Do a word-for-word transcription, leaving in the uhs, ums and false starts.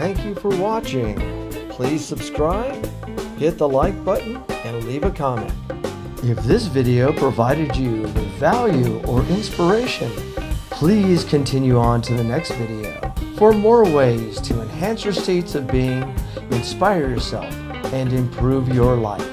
Thank you for watching. Please subscribe, hit the like button, and leave a comment. If this video provided you with value or inspiration, please continue on to the next video for more ways to enhance your states of being, inspire yourself, and improve your life.